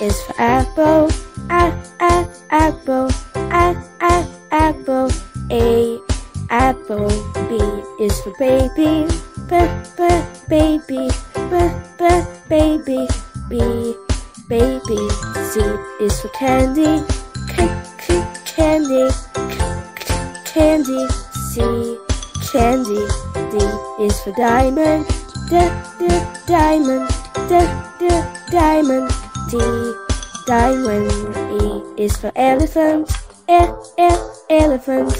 is for apple, apple, apple, A. Apple. B is for baby, baby, baby, B, baby. C is for candy, candy, candy, C, candy. D is for diamond, diamond, diamond, D, diamond. E is for elephant, elephant,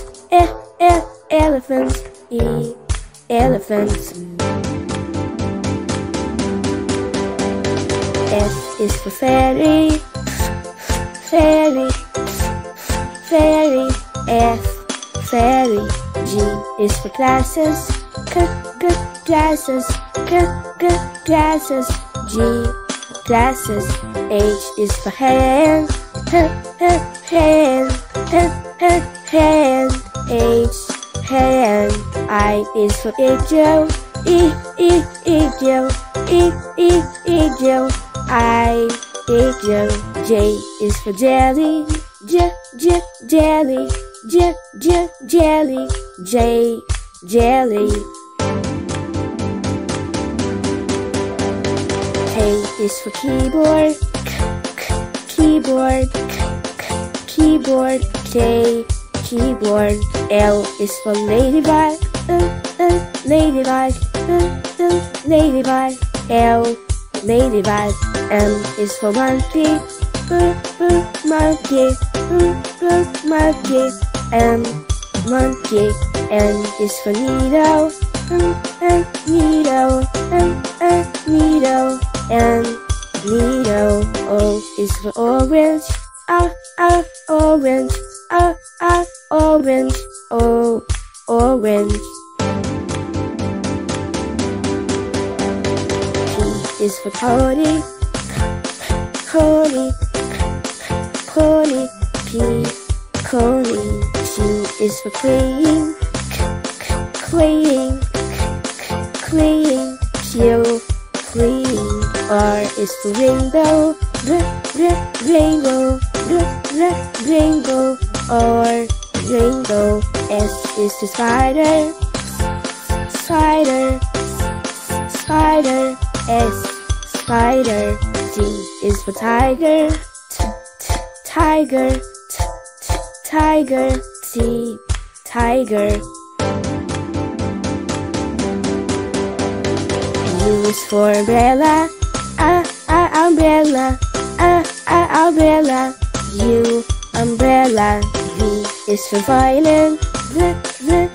elephant, E, elephant. F is for fairy, fairy, F, fairy. G is for glasses, glasses, glasses, G, glasses. H is for hand, hand, hand, H, hand. I is for eagle, eagle, eagle, I, eagle. J is for jelly, jelly, jelly, J, jelly. K is for keyboard, keyboard, keyboard, K, keyboard. L is for ladybug, ladybug, ladybug, L, ladybug. M is for monkey, monkey, monkey, M, monkey. N is for needle, needle, needle, N, needle. O is for orange, orange, orange, O, orange. P is for pony, pony, pony, P, pony. Q is for clean, clean, clean, Q, clean. R is for rainbow, rainbow, rainbow, R, rainbow. S is for spider, spider, spider, S, spider. T is for tiger, tiger, tiger, T, tiger. U is for umbrella, umbrella, umbrella, U, umbrella. V is for violin, violin,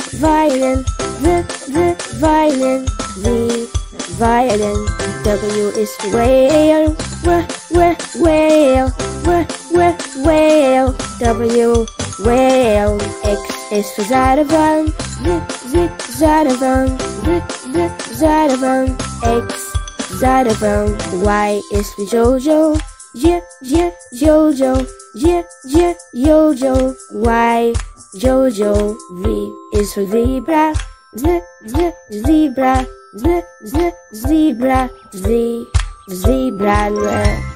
violin, V, violin. W is for whale, whale, whale, W, whale. X is for xylophone, xylophone, xylophone, X, xylophone. Y is for Jojo, Jojo, Jojo, Y, Jojo. V is for zebra, zebra, zebra, zebra, zebra.